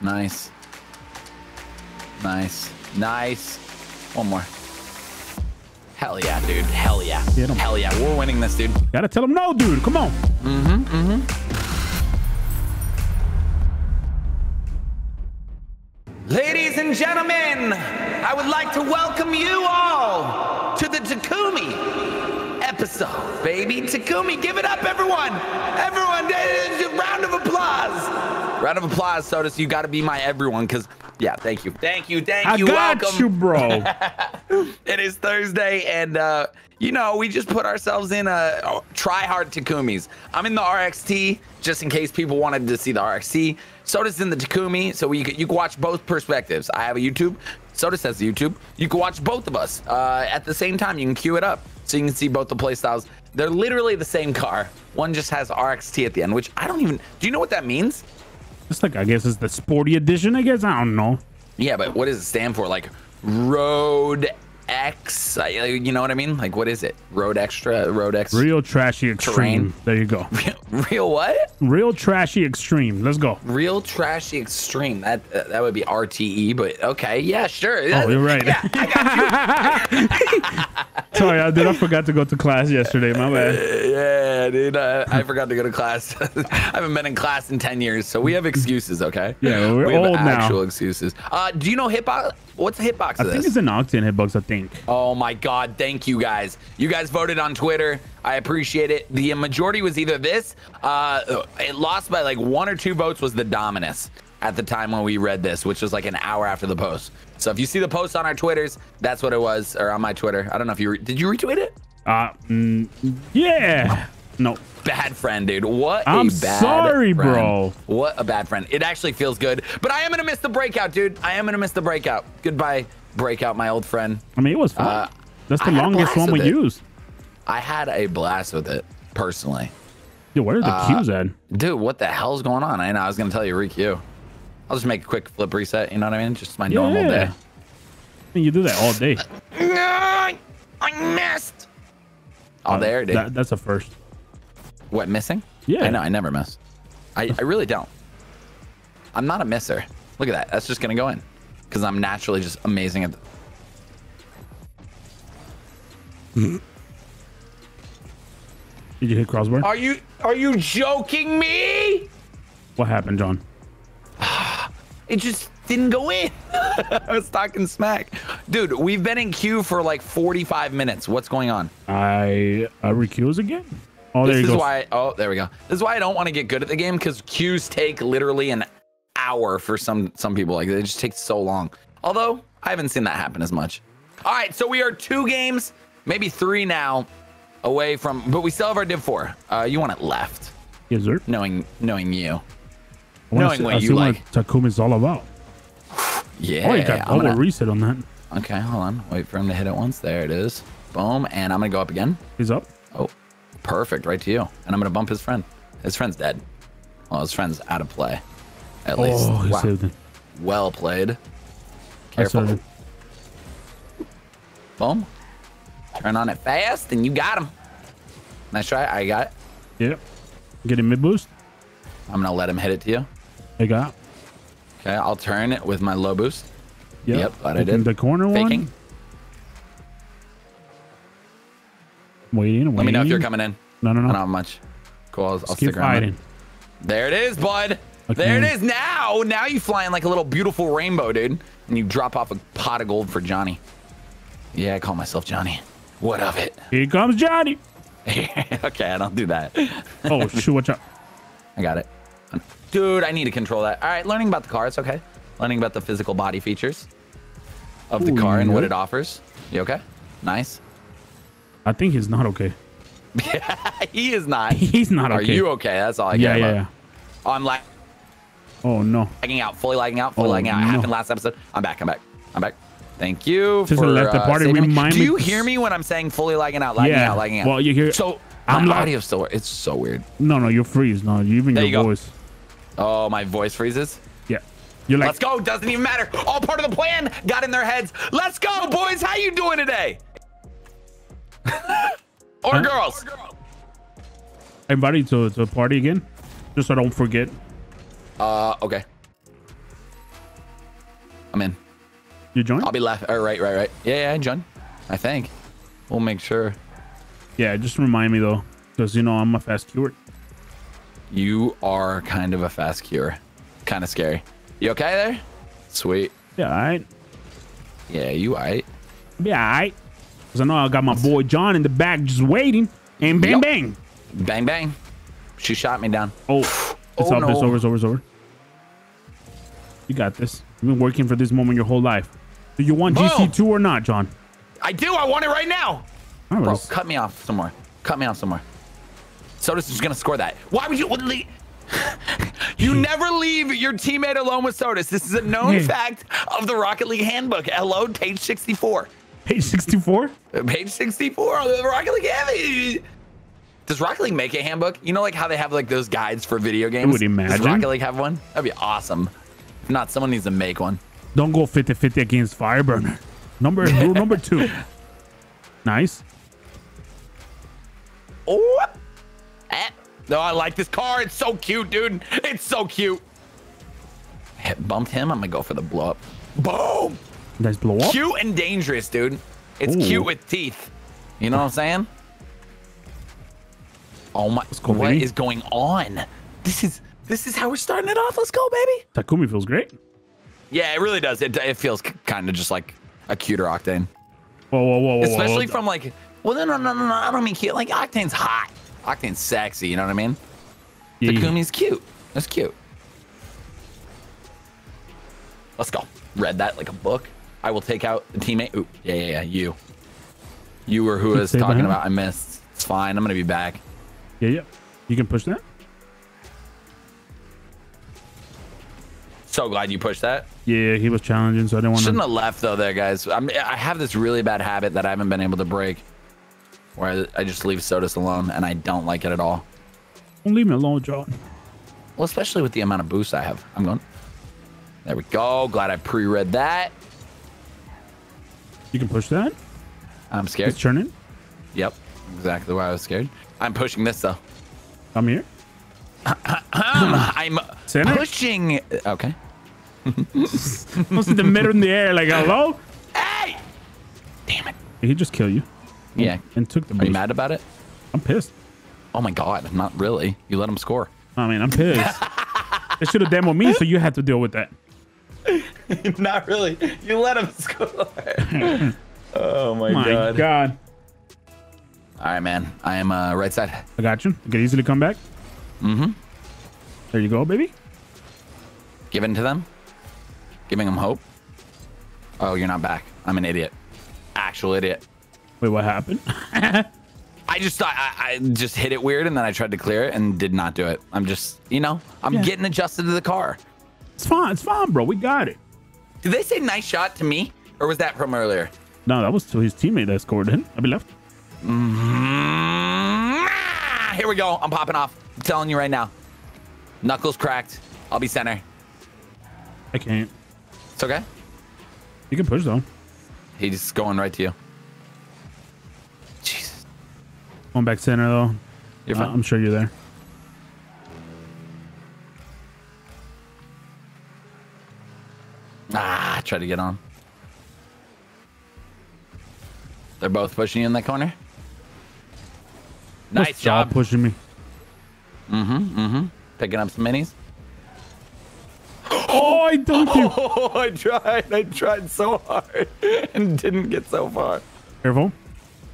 Nice. Nice. Nice. One more. Hell yeah, dude. Hell yeah. Get him. Hell yeah. We're winning this, dude. Gotta tell him no, dude. Come on. Mm-hmm. Mm-hmm. Ladies and gentlemen, I would like to welcome you all to the Takumi episode, baby. Takumi, give it up, everyone. Everyone, round of applause. Round of applause, Sotus. You gotta be my everyone, because... Yeah, thank you. Thank you. Thank you. Welcome. I got you, bro. It is Thursday, and, you know, we just put ourselves in a try-hard Takumis. I'm in the RXT, just in case people wanted to see the RXT. Sotus in the Takumi, so you can watch both perspectives. I have a YouTube. Sotus has a YouTube. You can watch both of us at the same time. You can queue it up, so you can see both the playstyles. They're literally the same car. One just has RXT at the end, which I don't even... Do you know what that means? It's like, I guess it's the sporty edition, I guess. I don't know. Yeah, but what does it stand for? Like Road X, you know what I mean? Like, what is it? Road Extra, Road X. Real Trashy Extreme. Terrain. There you go. Real what? Real Trashy Extreme. Let's go. Real Trashy Extreme. That would be RTE, but okay. Yeah, sure. Oh, you're right. Yeah, I got you. Sorry, dude, I forgot to go to class yesterday. My bad. Yeah, dude, I forgot to go to class. I haven't been in class in 10 years, so we have excuses, okay? Yeah, we have old actual now. Excuses. Do you know Hitbox? What's the hitbox of this? I think it's an Octane hitbox, I think. Oh my God, thank you guys. You guys voted on Twitter. I appreciate it. The majority was either this, it lost by like 1 or 2 votes was the Dominus at the time when we read this, which was like an hour after the post. So if you see the post on our Twitters, that's what it was, or on my Twitter. I don't know if you, did you retweet it? Yeah. No. Bad friend, dude. What a bad friend. I'm sorry, bro. What a bad friend. It actually feels good, but I am gonna miss the breakout, dude. I am gonna miss the breakout. Goodbye, breakout, my old friend. I mean, it was fun. That's the longest one we used. I had a blast with it, personally. Dude, where are the queues at? Dude, what the hell's going on? I know. I was gonna tell you, re-queue. I'll just make a quick flip reset. You know what I mean? Just my normal day. I mean, you do that all day. No, I missed. Oh, there it is. That's a first. What, missing? Yeah. I know, I never miss. I really don't. I'm not a misser. Look at that. That's just going to go in because I'm naturally just amazing at the... Did you hit crossbar? Are you joking me? What happened, Jon? It just didn't go in. I was talking smack. Dude, we've been in queue for like 45 minutes. What's going on? I re-queues again? Oh, this is why. Oh, there we go. This is why I don't want to get good at the game, because queues take literally an hour for some people. Like, it just takes so long. Although I haven't seen that happen as much. All right, so we are 2 games, maybe 3 now, away from. But we still have our Div 4. You want it left? Yes, sir. Knowing you, knowing what you like. Takumi's all about. Yeah. Oh, you got double reset on that. Okay, hold on. Wait for him to hit it once. There it is. Boom, and I'm gonna go up again. He's up. Oh. Perfect, right to you. And I'm gonna bump his friend. His friend's dead. Well, his friend's out of play. At least. He saved him. Well played. Careful. Boom. Turn on it fast, and you got him. Nice try. I got it. Yep. Get him mid boost. I'm gonna let him hit it to you. I got. Okay, I'll turn it with my low boost. Yep, but I did. The corner faking. One. Waiting. Let me know if you're coming in. No. Not much. Cool. I'll stick around. There it is, bud. Okay. There it is. Now you fly in like a little beautiful rainbow, dude. And you drop off a pot of gold for Johnny. Yeah, I call myself Johnny. What of it? Here comes Johnny. Okay, I don't do that. Oh, shoot. Watch out. I got it. Dude, I need to control that. All right. Learning about the car. It's okay. Learning about the physical body features of the car and what it offers. You okay? Nice. I think he's not okay. He is not. He's not okay. Are you okay? That's all I care about. Yeah. Oh, I'm like. Oh, no. Fully lagging out. It happened last episode. I'm back. Thank you. Just for left the party. Do you hear me when I'm saying fully lagging out? Well, you hear. So I'm audio still. It's so weird. No, you freeze. No, even your voice. Oh, my voice freezes? Yeah. You're like. Let's go. Doesn't even matter. All part of the plan. Got in their heads. Let's go, boys. How you doing today? Or girls. I invited you to a party again, just so I don't forget. Okay. I'm in. You join? I'll be left. All right, right. Yeah, I join. I think. We'll make sure. Yeah, just remind me though, because you know I'm a fast cure. You are kind of a fast cure. Kind of scary. You okay there? Sweet. Yeah, all right. Yeah, you all right? Yeah, all right. Because I know I got my boy Jon in the back just waiting. And bang, bang. Bang, bang. She shot me down. Oh, it's up. No. It's over. It's over. It's over. You got this. You've been working for this moment your whole life. Do you want GC2 or not, Jon? I do. I want it right now. Right, bro, cut me off somewhere. Cut me off somewhere. Sotus is going to score that. Why would you... You never leave your teammate alone with Sotus. This is a known fact of the Rocket League handbook. Hello, page 64. Page 64? Page 64 of the Rocket League handbook. Does Rocket League make a handbook? You know, like how they have like those guides for video games? I would imagine. Does Rocket League have one? That'd be awesome. If not, someone needs to make one. Don't go 50-50 against Fireburner. Rule number 2. Nice. Oh, no, I like this car. It's so cute, dude. It's so cute. Bumped him. I'm gonna go for the blow up. Boom. Nice blow up. Cute and dangerous, dude. It's cute with teeth. You know what I'm saying? Oh my! What is going on? This is how we're starting it off. Let's go, baby. Takumi feels great. Yeah, it really does. It feels kind of just like a cuter Octane. Whoa, whoa, whoa, whoa! Especially from like, well, no. I don't mean cute. Like Octane's hot. Octane's sexy, you know what I mean? Yeah, Takumi's cute. That's cute. Let's go. Read that like a book. I will take out the teammate. Ooh, yeah. You. You were who I was talking about. I missed. It's fine. I'm going to be back. Yeah. You can push that. So glad you pushed that. Yeah, he was challenging, so I didn't want to. Shouldn't have left though there, guys. I have this really bad habit that I haven't been able to break, where I just leave Sotus alone, and I don't like it at all. Don't leave me alone, Jon. Well, especially with the amount of boost I have. I'm going. There we go. Glad I pre-read that. You can push that? I'm scared. It's turning? Yep. Exactly why I was scared. I'm pushing this, though. I'm here. I'm pushing. Okay. Most of the middle in the air, like, hello? Hey! Damn it. Did he just kill you? Yeah, and took the boost. Are you mad about it? I'm pissed. Oh my god, not really. You let him score. I mean, I'm pissed. They should have demoed me, so you had to deal with that. Not really. You let him score. Oh my god. All right, man. I am right side. I got you. You could easily come back. Mm-hmm. There you go, baby. Giving to them. Giving them hope. Oh, you're not back. I'm an idiot. Actual idiot. Wait, what happened? I just thought I just hit it weird, and then I tried to clear it and did not do it. I'm just, you know, I'm getting adjusted to the car. It's fine, bro. We got it. Did they say nice shot to me, or was that from earlier? No, that was to his teammate that scored him. I'll be left. Here we go. I'm popping off. I'm telling you right now. Knuckles cracked. I'll be center. I can't. It's okay. You can push though. He's going right to you. Going back center though. You're fine. I'm sure you're there. Ah, try to get on. They're both pushing you in that corner. Nice job pushing me. Picking up some minis. Oh, I dunked you. Oh, I tried. I tried so hard and didn't get so far. Careful.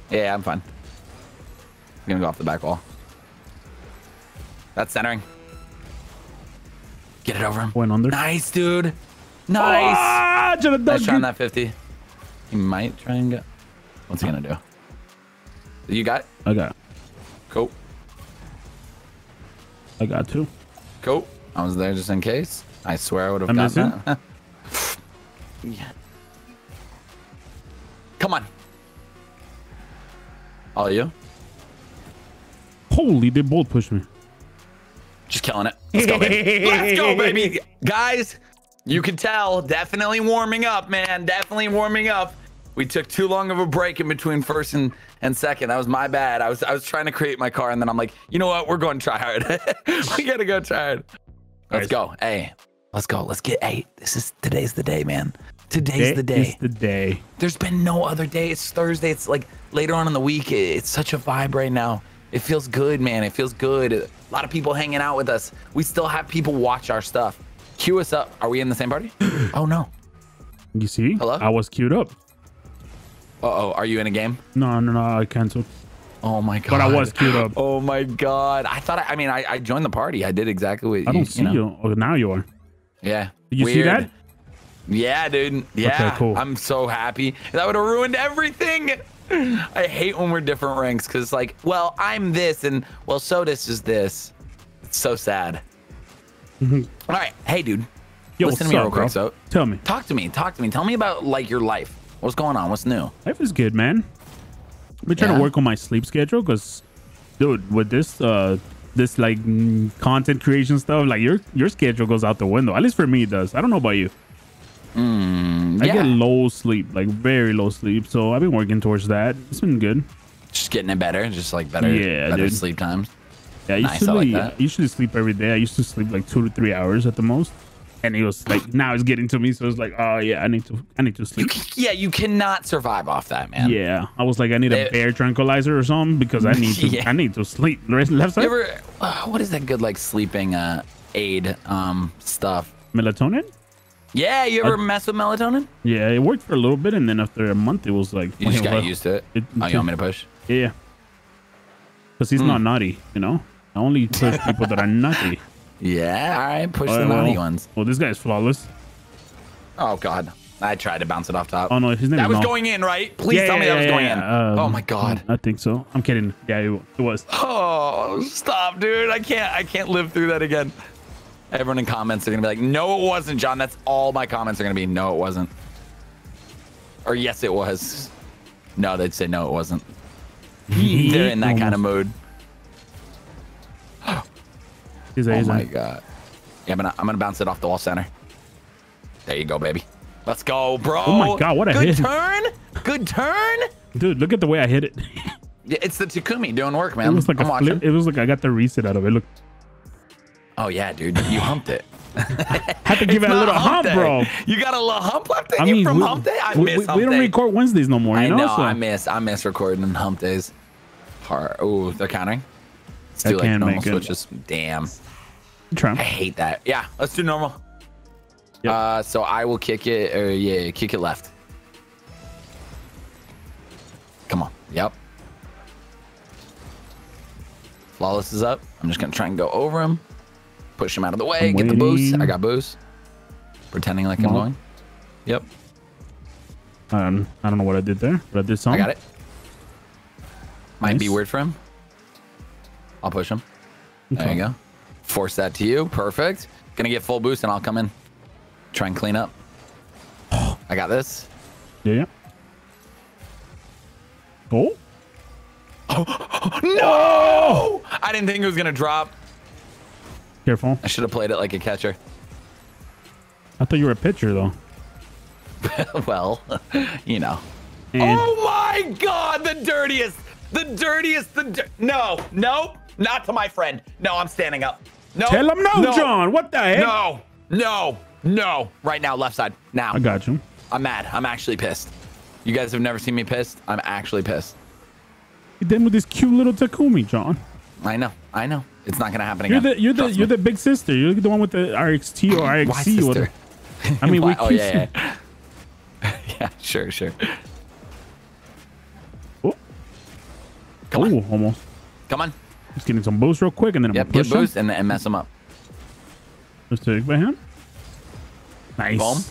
Yeah, I'm fine. I'm gonna go off the back wall. That's centering. Get it over him. Went under. Nice, dude. Nice. Ah, nice trying that 50. He might try and get. What's he gonna do? You got it? I got it. Cool. I got 2. Cool. I was there just in case. I swear I would have gotten that. Yeah. Come on. All you. Holy, they both pushed me. Just killing it. Let's go, baby. Let's go, baby. Guys, you can tell. Definitely warming up, man. Definitely warming up. We took too long of a break in between first and second. That was my bad. I was trying to create my car, and then I'm like, you know what? We're going try hard. We got to go try hard. Let's go. Hey, Let's go. Let's get eight. Today's the day, man. Today's the day. It's the day. There's been no other day. It's Thursday. It's like later on in the week. It's such a vibe right now. It feels good, man. It feels good. A lot of people hanging out with us. We still have people watch our stuff. Cue us up. Are we in the same party? Oh, no. You see? Hello? I was queued up. Uh-oh. Are you in a game? No, no, no. I canceled. Oh, my God. But I was queued up. Oh, my God. I thought, I mean, I joined the party. I did exactly what you, I don't see you. Oh, now you are. Yeah. Did you see that? Yeah, dude. Yeah. Okay, cool. I'm so happy. That would have ruined everything. I hate when we're different ranks because it's like, well, I'm this and, well, Sotus is this. It's so sad. All right. Hey, dude. Yo, listen to me real quick, so tell me. Talk to me. Talk to me. Tell me about, like, your life. What's going on? What's new? Life is good, man. I've been trying to work on my sleep schedule because, dude, with this, this like content creation stuff, like your schedule goes out the window. At least for me, it does. I don't know about you. I get low sleep, like very low sleep. So I've been working towards that. It's been good. Just getting it better. Just like better, better sleep times. Yeah, I usually sleep every day. I used to sleep like 2 to 3 hours at the most. And it was like, now it's getting to me. So it's like, oh yeah, I need to sleep. You cannot survive off that, man. Yeah. I was like, I need a bear tranquilizer or something because I need to, I need to sleep. Left side? What is that good, like sleeping aid stuff? Melatonin? Yeah. You ever mess with melatonin? Yeah. It worked for a little bit. And then after a month, it was like, you just got used to it. Oh, you want me to push? Yeah. Because he's not naughty, you know? I only push people that are naughty. Yeah, all right, push the naughty ones. Well, this guy's flawless. Oh, God. I tried to bounce it off top. Oh, no, his name that was going in, right? Please tell me that was going in. Oh, my God. I think so. I'm kidding. Yeah, it was. Oh, stop, dude. I can't live through that again. Everyone in comments are going to be like, no, it wasn't, John. That's all my comments are going to be. No, it wasn't. Or yes, it was. No, they'd say no, it wasn't. They're in that kind of mood. Oh my God. Yeah, I'm gonna bounce it off the wall center. There you go, baby. Let's go, bro. Oh my God, what a hit. Good turn. Good turn. Dude, look at the way I hit it. It's the Takumi doing work, man. It was like a flip. It was like I got the reset out of it. Look. Oh yeah, dude. You humped it. Had to give it a little hump, bro. You got a little hump left in you from hump day? I miss hump day. We don't record Wednesdays no more. You know? So. I miss recording hump days. Oh, they're countering. Let's do like normal switches. Damn. I hate that. Yeah, let's do normal. Yep. So I will kick it, or kick it left. Come on. Yep. Flawless is up. I'm just going to try and go over him. Push him out of the way. Get the boost. I got boost. Pretending like I'm going. Yep. I don't know what I did there, but I did something. I got it. Might be weird for him. I'll push him. Okay. There you go. Force that to you. Perfect. Gonna get full boost and I'll come in. Try and clean up. I got this. Yeah. Oh. No! I didn't think it was gonna drop. Careful. I should have played it like a catcher. I thought you were a pitcher though. Well, you know. And oh my God! The dirtiest! The dirtiest! No! Nope! Not to my friend. No, I'm standing up. No. Tell him no, John. What the heck? No. No. No. Right now, left side. Now. I got you. I'm mad. I'm actually pissed. You guys have never seen me pissed. I'm actually pissed. You're done with this cute little Takumi, John. I know. I know. It's not gonna happen again. You're the big sister. You're the one with the RXT or RXC. Why sister? I mean, we kiss you. Yeah. Sure. Sure. Oh. Come on. Almost. Come on. Just getting some boost real quick, and then I'm gonna push boost him. And mess him up. Let's take by him. Nice. Boom.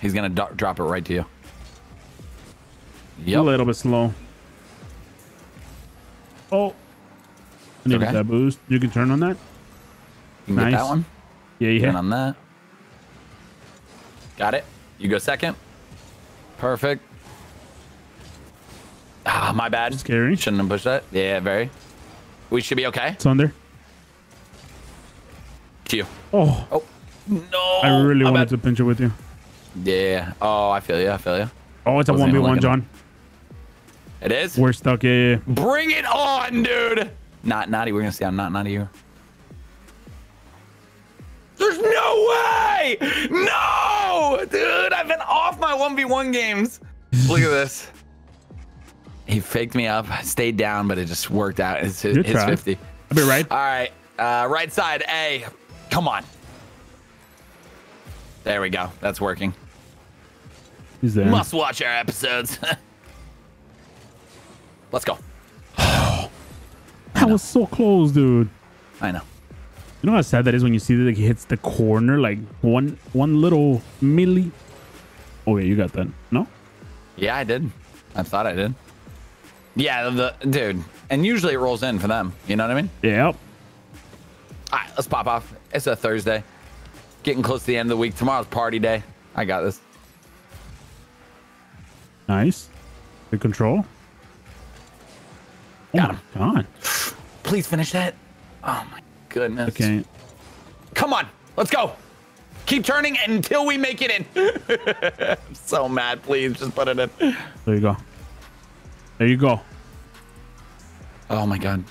He's gonna drop it right to you. Yep. A little bit slow. Oh. I needed that boost. You can turn on that. You can get that one. Yeah, turn on that. Got it. You go second. Perfect. Ah, my bad. Scary. Shouldn't have pushed that. Yeah, very. We should be okay. It's under. Q. Oh. Oh. No. I really wanted to pinch it with you. Yeah. Oh, I feel you. I feel you. Oh, it's a 1v1, John. It is? We're stuck. Yeah. Bring it on, dude. Not naughty. We're going to see how not naughty you are. There's no way! No! Dude, I've been off my 1v1 games. Look at this. He faked me up, stayed down, but it just worked out. It's his 50. I'll be right. All right. Right side, A. Come on. There we go. That's working. He's there. Must watch our episodes. Let's go. I was so close, dude. I know. You know how sad that is when you see that like, he hits the corner, like one little milli. Oh yeah, you got that. No? Yeah, I did. I thought I did. Yeah, dude. And usually it rolls in for them. You know what I mean? Yep. All right, let's pop off. It's a Thursday. Getting close to the end of the week. Tomorrow's party day. I got this. Nice. Good control. Got him. Come on. Please finish that. Oh my goodness. Okay. Come on. Let's go. Keep turning until we make it in. I'm so mad. Please just put it in. There you go. There you go. Oh my God.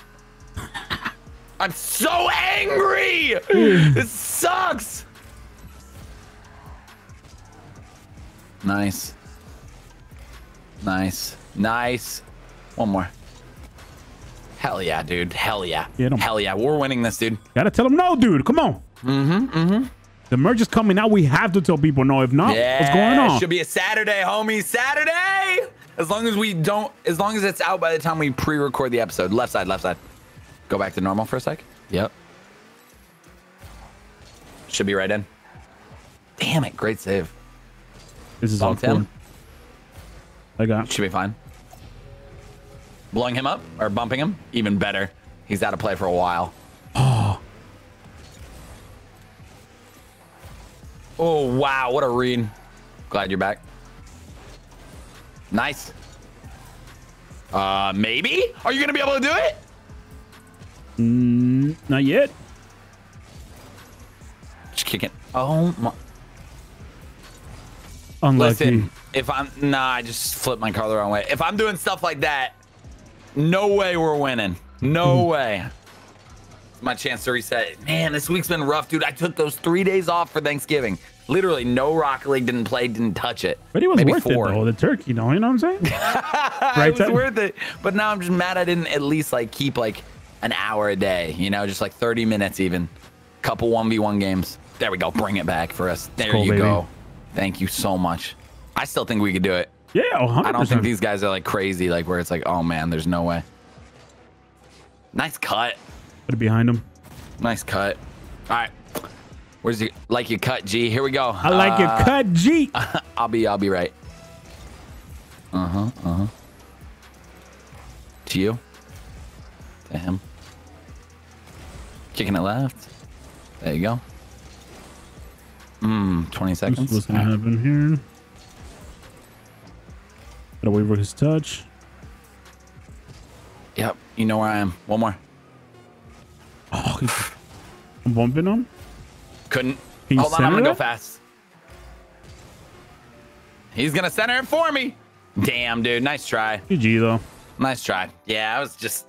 I'm so angry. This sucks. Nice. Nice. Nice. One more. Hell yeah, dude. Hell yeah. Hell yeah. We're winning this, dude. Gotta tell them no, dude. Come on. Mm-hmm. Mm-hmm. The merge is coming out. We have to tell people no. If not, yeah, what's going on? It should be a Saturday, homie. Saturday. As long as we don't, as long as it's out by the time we pre-record the episode. Left side, left side. Go back to normal for a sec. Yep. Should be right in. Damn it. Great save. This is Octane. I got. Should be fine. Blowing him up or bumping him, even better. He's out of play for a while. Oh. Oh, wow. What a read. Glad you're back. Nice. Maybe? Are you going to be able to do it? Not yet. Just kick it. Oh, my. Unlucky. Listen, if I'm... Nah, I just flipped my car the wrong way. If I'm doing stuff like that, no way we're winning. No way. It's my chance to reset. Man, this week's been rough, dude. I took those 3 days off for Thanksgiving. Literally, no Rocket League, didn't play, didn't touch it. But it was maybe worth four. It, though. The turkey, though, you know what I'm saying? Right, it was worth it. But now I'm just mad I didn't at least like keep like an hour a day, you know, just like 30 minutes even. Couple 1v1 games. There we go. Bring it back for us. There you go. Thank you so much. I still think we could do it. Yeah, 100%. I don't think these guys are like crazy, like where it's like, oh man, there's no way. Nice cut. Put it behind him. Nice cut. All right, where's your like your cut, G? Here we go. I like your cut, G. I'll be right. Uh huh. Uh huh. To you. To him. Kicking it left. There you go. 20 seconds. What's gonna happen here? Gotta wait for his touch. Yep, you know where I am. One more. Oh, I'm bumping him. Couldn't. Hold on, I'm gonna go fast. He's gonna center it for me. Damn, dude, nice try. GG though. Nice try. Yeah, I was just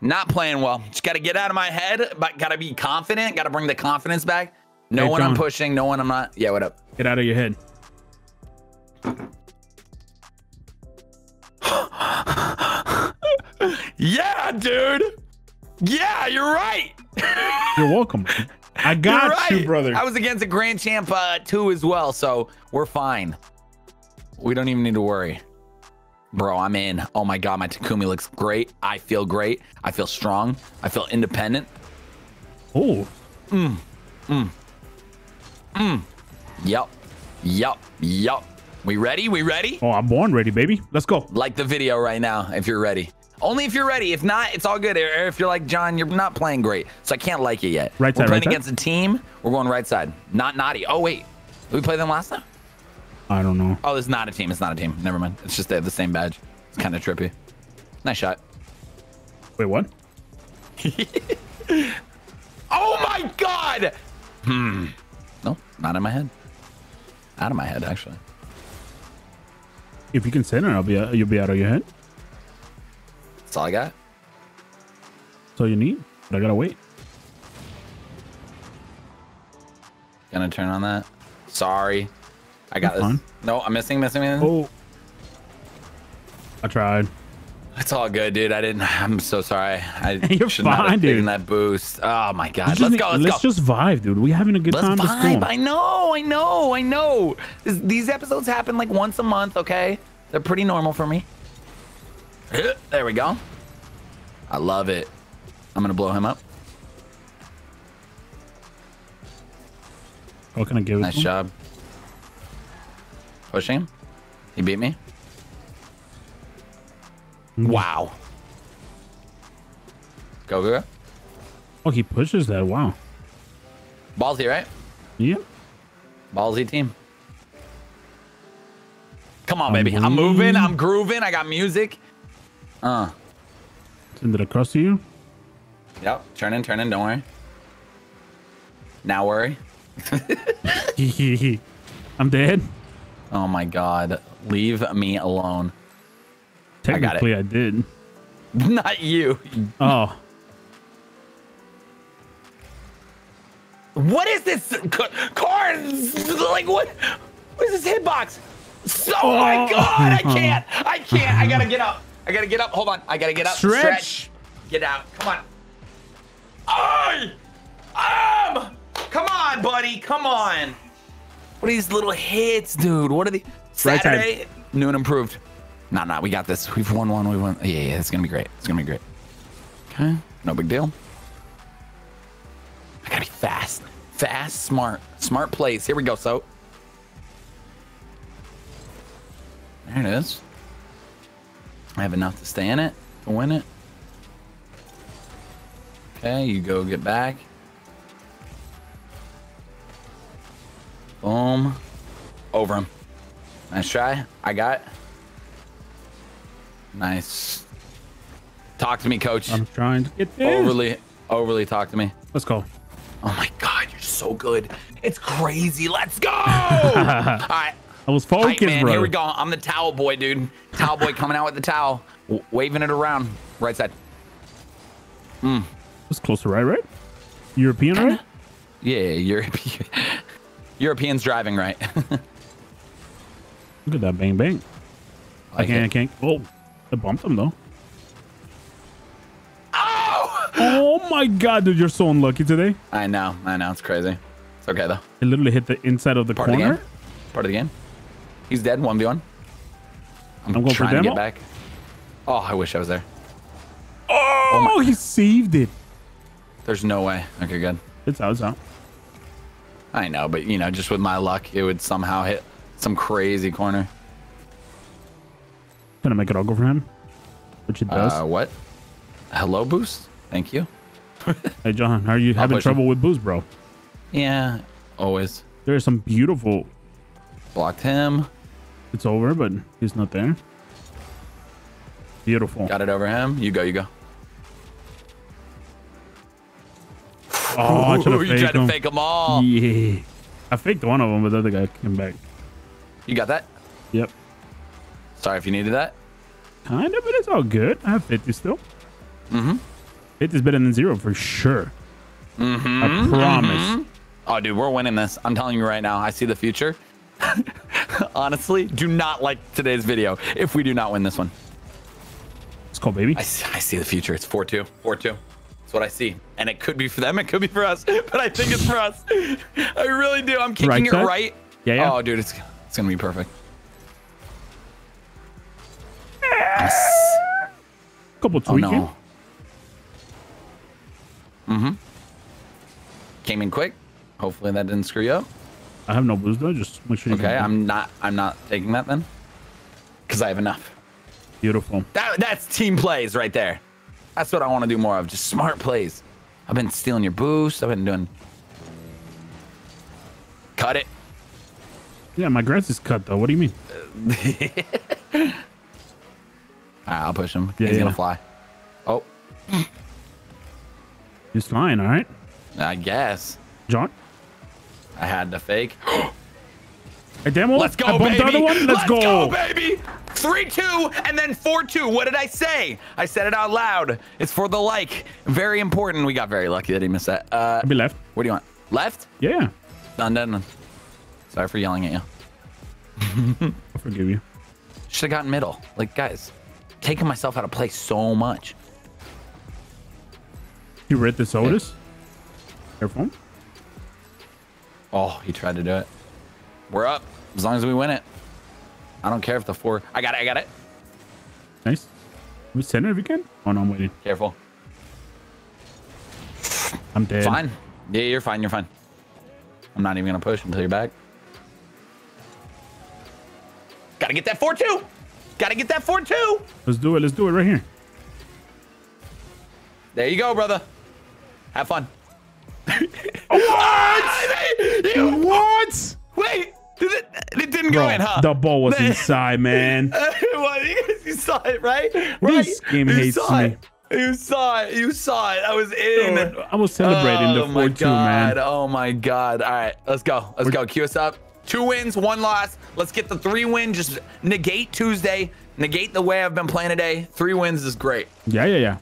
not playing well. Just gotta get out of my head, but gotta be confident. Gotta bring the confidence back. No one I'm pushing. No one I'm not. Yeah, what up? Get out of your head. Yeah, dude. Yeah, you're right. You're welcome. I got you, brother. I was against a Grand Champ 2 as well, so we're fine. We don't even need to worry. Bro, I'm in. Oh, my God. My Takumi looks great. I feel great. I feel strong. I feel independent. Oh. Yep. Yep. Yep. We ready? We ready? Oh, I'm born ready, baby. Let's go. Like the video right now if you're ready. Only if you're ready. If not, it's all good. Or if you're like, John, you're not playing great, so I can't like it yet. Right side, we're playing against a team. We're going right side. Not naughty. Oh, wait. Did we play them last time? I don't know. Oh, it's not a team. It's not a team. Never mind. It's just they have the same badge. It's kind of trippy. Nice shot. Wait, what? Oh, my God. No, not in my head. Out of my head, actually. If you can center, you'll be out of your head. That's all I got. That's all you need? But I gotta wait. Gonna turn on that. Sorry. I got this. No, I'm missing. Oh. I tried. It's all good, dude. I didn't. I'm so sorry. You're fine, dude. That boost. Oh my God. Let's go. Let's just vibe, dude. We're having a good time. Let's vibe. I know. I know. I know. These episodes happen like once a month. Okay, they're pretty normal for me. There we go. I love it. I'm gonna blow him up. What can I give? Nice job. Push him. He beat me. Wow. Go, go, go. Oh, he pushes that. Wow. Ballsy, right? Yep. Yeah. Ballsy team. Come on, baby. I'm moving. I'm grooving. I got music. Send it across to you. Yep. Turn in. Don't worry. Now worry. I'm dead. Oh, my God. Leave me alone. Technically, I did. Not you. Oh. What is this? Cars? Like, what? What is this hitbox? Oh, my God. I can't. I can't. I got to get up. I got to get up. Hold on. I got to get up. Stretch. Get out. Come on. Come on, buddy. Come on. What are these little hits, dude? What are the Saturday? Right noon improved. Nah, we got this. We've won one. We won. Yeah, it's gonna be great. It's gonna be great. Okay, no big deal. I gotta be fast, smart plays. Here we go. So there it is. I have enough to stay in it to win it. Okay, you go get back. Boom, over him. Nice try. I got it. Nice. Talk to me, coach. I'm trying to get this. Overly talk to me. Let's go. Oh my God, you're so good. It's crazy. Let's go. All right. I was focused, man, bro. Here we go. I'm the towel boy, dude. Towel boy coming out with the towel, waving it around. Right side. That's close to right? European right? Yeah, European. Europeans driving right. Look at that bang bang. Like I can't. Oh. I bumped him though. Oh! Oh my God, dude, you're so unlucky today. I know, it's crazy. It's okay though. It literally hit the inside of the corner. Part of the game. He's dead. 1v1. I'm going trying to get back. Oh, I wish I was there. Oh, he saved it. There's no way. Okay, good. It's out. I know, but you know, just with my luck, it would somehow hit some crazy corner. Gonna make it all go for him, which it does. What? Hello, boost. Thank you. Hey, John, are you having trouble with boost, bro? Yeah, always. There's some beautiful. Blocked him. It's over, but he's not there. Beautiful. Got it over him. You go. Oh, you tried to fake them all. Yeah, I faked one of them, but the other guy came back. You got that? Yep. Sorry if you needed that. Kind of, but it's all good. I have 50 still. 50 is better than 0 for sure. I promise. Oh, dude, we're winning this. I'm telling you right now. I see the future. Honestly, do not like today's video if we do not win this one. It's cool, baby. I see the future. It's 4-2. 4-2. That's what I see. And it could be for them. It could be for us. But I think it's for us. I really do. I'm kicking it right. Yeah. Oh, dude, it's going to be perfect. Couple tweaking. Oh, no. Came in quick. Hopefully that didn't screw you up. I have no boost though. Just make sure you okay. I'm not taking that then, because I have enough. Beautiful. That's team plays right there. That's what I want to do more of. Just smart plays. I've been stealing your boost. I've been doing. Cut it. Yeah, my grass is cut though. What do you mean? All right, I'll push him. Yeah, he's gonna fly. Oh, he's flying. All right, I guess. Jon, I had to fake. Hey, demo. Let's go, baby. The other one. Let's go, baby. 3-2 and then 4-2. What did I say? I said it out loud. It's for the like. Very important. We got very lucky that he missed that. I'll be left. What do you want? Left? Yeah. Done. Sorry for yelling at you. I forgive you. Should have gotten middle. Like, guys, taking myself out of play so much. You read the Sotus? Careful. Oh, he tried to do it. We're up as long as we win it. I don't care if the four. I got it. Nice. We center if you can. Oh, no, I'm waiting. Careful. I'm dead. Fine. Yeah, you're fine. You're fine. I'm not even going to push until you're back. Got to get that 4-2. Got to get that 4-2. Let's do it. Let's do it right here. There you go, brother. Have fun. What? What? Wait. It didn't go in, huh? The ball was inside, man. You saw it, right? This game hates me. You saw it. You saw it. I was in. I was celebrating the 4-2, man. Oh, my God. All right. Let's go. Let's go. Cue us up. 2 wins, 1 loss. Let's get the 3 win. Just negate Tuesday. Negate the way I've been playing today. 3 wins is great. Yeah.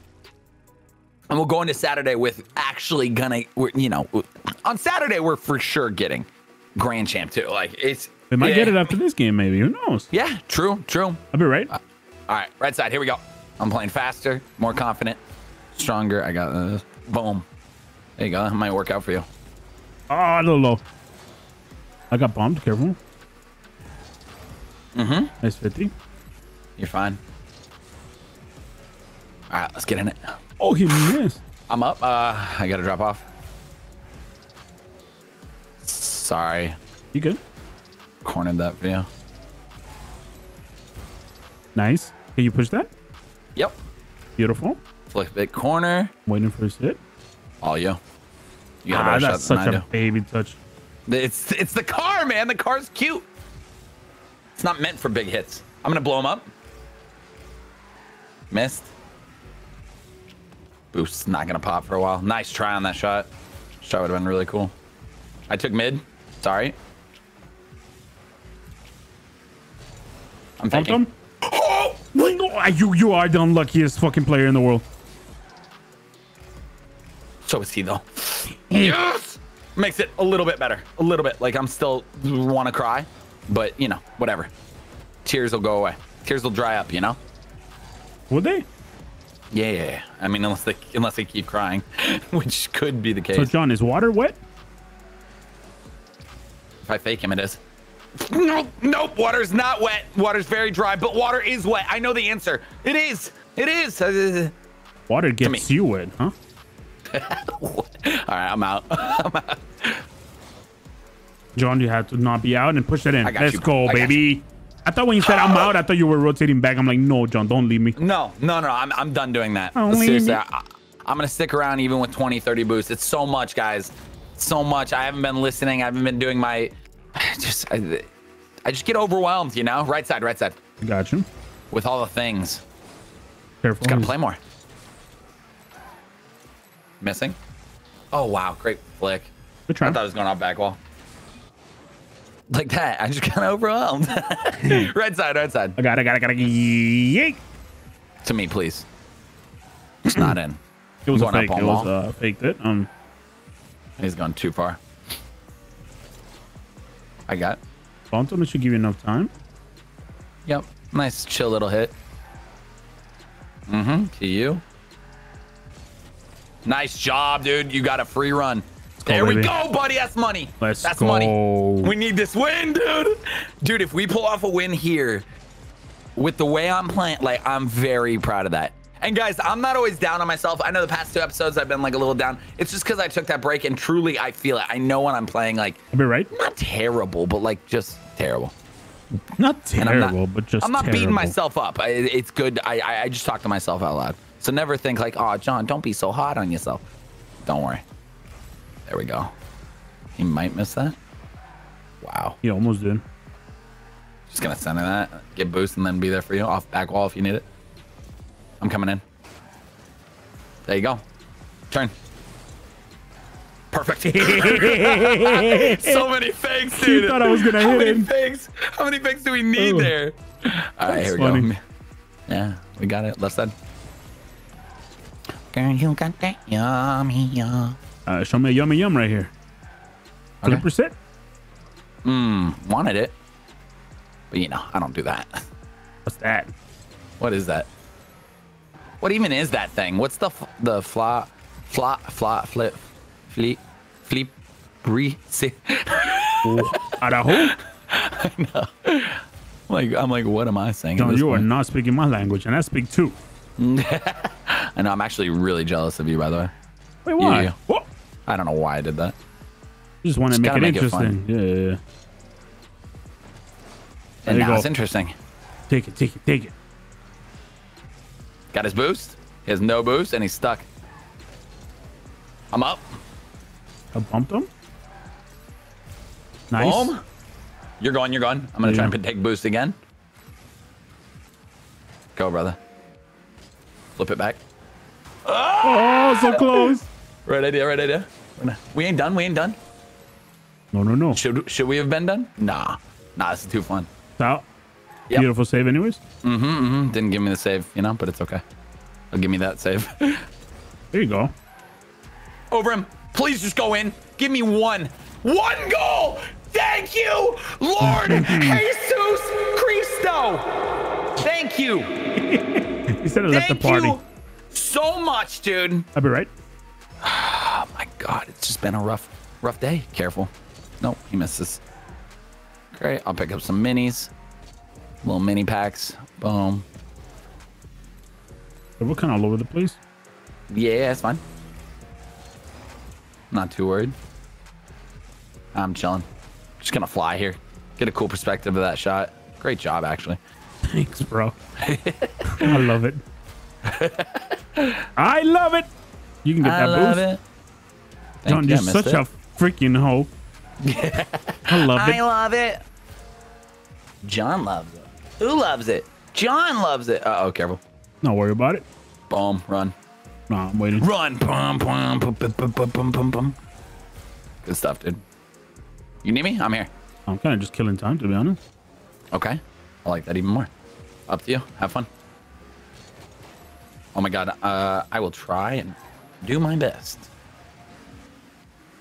And we'll go into Saturday with actually gonna, you know, on Saturday, we're for sure getting Grand Champ, too. Like, it's. They might get it after this game, maybe. Who knows? Yeah, true. I'll be right. All right. Right side. Here we go. I'm playing faster, more confident, stronger. I got this. Boom. There you go. That might work out for you. Oh, a little low. I got bombed. Careful. Mm-hmm. Nice 50. You're fine. All right. Let's get in it. Oh, he missed. I'm up. I got to drop off. Sorry. You good? Cornered that for you. Nice. Can you push that? Yep. Beautiful. Flick big corner. Waiting for his hit. All you. You got a better shot than I do. That's such a baby touch. It's the car, man. The car's cute. It's not meant for big hits. I'm going to blow him up. Missed. Boost's not going to pop for a while. Nice try on that shot. Shot would have been really cool. I took mid. Sorry. I'm thinking. Oh! You are the unluckiest fucking player in the world. So is he, though. Yes! Makes it a little bit better. A little bit. Like, I'm still want to cry. But, you know, whatever. Tears will go away. Tears will dry up, you know? Would they? Yeah. I mean, unless they keep crying, which could be the case. So, John, is water wet? If I fake him, it is. Nope. Water's not wet. Water's very dry, but water is wet. I know the answer. It is. Water gets you wet, huh? All right, I'm out. John, you had to not be out and push that in. Let's go, baby. I thought when you said I'm out, I thought you were rotating back. I'm like, no, John, don't leave me. No. I'm done doing that. Seriously, I'm going to stick around even with 20, 30 boosts. It's so much, guys. So much. I haven't been listening. I haven't been doing my... I just get overwhelmed, you know? Right side. Gotcha. With all the things. Careful. Just gotta play more. Missing. Oh, wow. Great flick. I thought I was going off back wall. Like that. I just kind of overwhelmed. Right side. I got it. Yeet. To me, please. It's not in. It was a fake. It was a fake bit. He's gone too far. I got. Phantom, it should give you enough time. Yep. Nice chill little hit. Mm-hmm. To you. Nice job, dude. You got a free run. There we go, buddy. That's money. That's money. We need this win, dude. Dude, if we pull off a win here with the way I'm playing, like, I'm very proud of that. And guys, I'm not always down on myself. I know the past 2 episodes I've been like a little down. It's just because I took that break and truly I feel it. I know when I'm playing like not terrible, but like just terrible. Not terrible, but just I'm not terrible. Beating myself up. It's good. I just talk to myself out loud. So never think like, oh, John, don't be so hard on yourself. Don't worry. There we go. He might miss that. Wow. He almost did. Just going to center that. Get boost and then be there for you off back wall if you need it. I'm coming in. There you go. Turn. Perfect. So many fakes, dude. You thought I was going to hit him. How many fakes do we need there? All right, here we go. Yeah, we got it. Left side. Girl, you got that yummy yum. Show me a yummy yum right here. 100%. Wanted it. But you know, I don't do that. What's that? What is that? What even is that thing? What's the flip breeze? I know. Like, I'm like, what am I saying? Jon, you are not speaking my language, and I speak too. I know. I'm actually really jealous of you, by the way. Wait, why? You. I don't know why I did that. You just want to make it interesting. Yeah. And now it's interesting. Take it, take it, take it. Got his boost. He has no boost, and he's stuck. I'm up. I bumped him. Nice. Boom. You're gone. You're gone. I'm going to try and take boost again. Go, brother. Flip it back. Oh, so close. Right idea. Right idea. We ain't done. We ain't done. No, no, no. Should we have been done? Nah. Nah, this is too fun. Out. Yep. Beautiful save anyways. Mm-hmm, mm-hmm. Didn't give me the save, you know, but it's okay. I'll give me that save. There you go. Over him. Please just go in. Give me one. One goal. Thank you, Lord Jesus Christo. Thank you. He said it at the party. Thank you so much, dude. I'll be right. Oh, my God. It's just been a rough day. Careful. Nope, he misses. Great. I'll pick up some minis. Little mini packs. Boom. We're kind of all over the place. Yeah, that's fine. Not too worried. I'm chilling. Just gonna fly here. Get a cool perspective of that shot. Great job, actually. Thanks, bro. I love it. I love it. You can get that boost. Jon, you're such a freaking hoe. I love it. I love it. Jon loves it. Who loves it? Jon loves it. Uh-oh, careful. Don't worry about it. Boom, run. No, I'm waiting. Run. Boom, boom, boom, boom, boom, boom, boom. Good stuff, dude. You need me? I'm here. I'm kind of just killing time, to be honest. Okay. I like that even more. Up to you. Have fun. Oh, my God. I will try and do my best.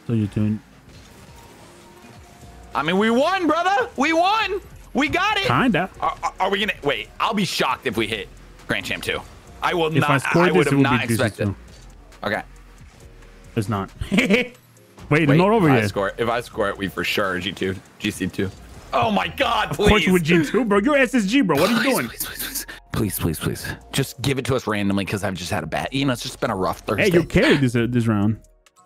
So you're doing... I mean, we won, brother. We won. We got it. Kinda. Are we going to... Wait, I'll be shocked if we hit Grand Champ 2. I will not. I would have not expected. Okay. It's not. Wait, not over yet. If I score it, we for sure are G2. GC2. Oh, my God, please. Of course we're G2, bro. Your ass is G, bro. What are you doing? Please, please, please. Please, please, please. Just give it to us randomly because I've just had a bad... You know, it's just been a rough Thursday. Hey, you carried this round.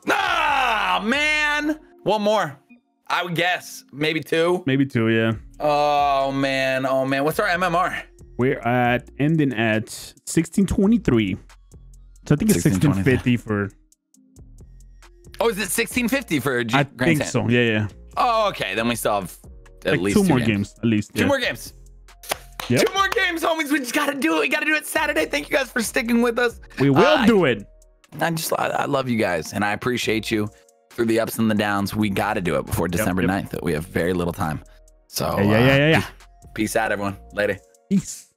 Nah, man. One more. I would guess maybe two. Maybe two, yeah. Oh, man. Oh, man. What's our MMR? We're at ending at 1623. So I think it's 1650 for... Oh, is it 1650 for Grand Champ? I think so. Yeah, yeah. Oh, okay. Then we still have at like least two more games. At least. Yeah. Two more games. Yep. Two more games, homies. We just got to do it. We got to do it Saturday. Thank you guys for sticking with us. We will do it. I love you guys, and I appreciate you. Through the ups and the downs, we got to do it before December 9th. We have very little time. So peace out, everyone. Later. Peace.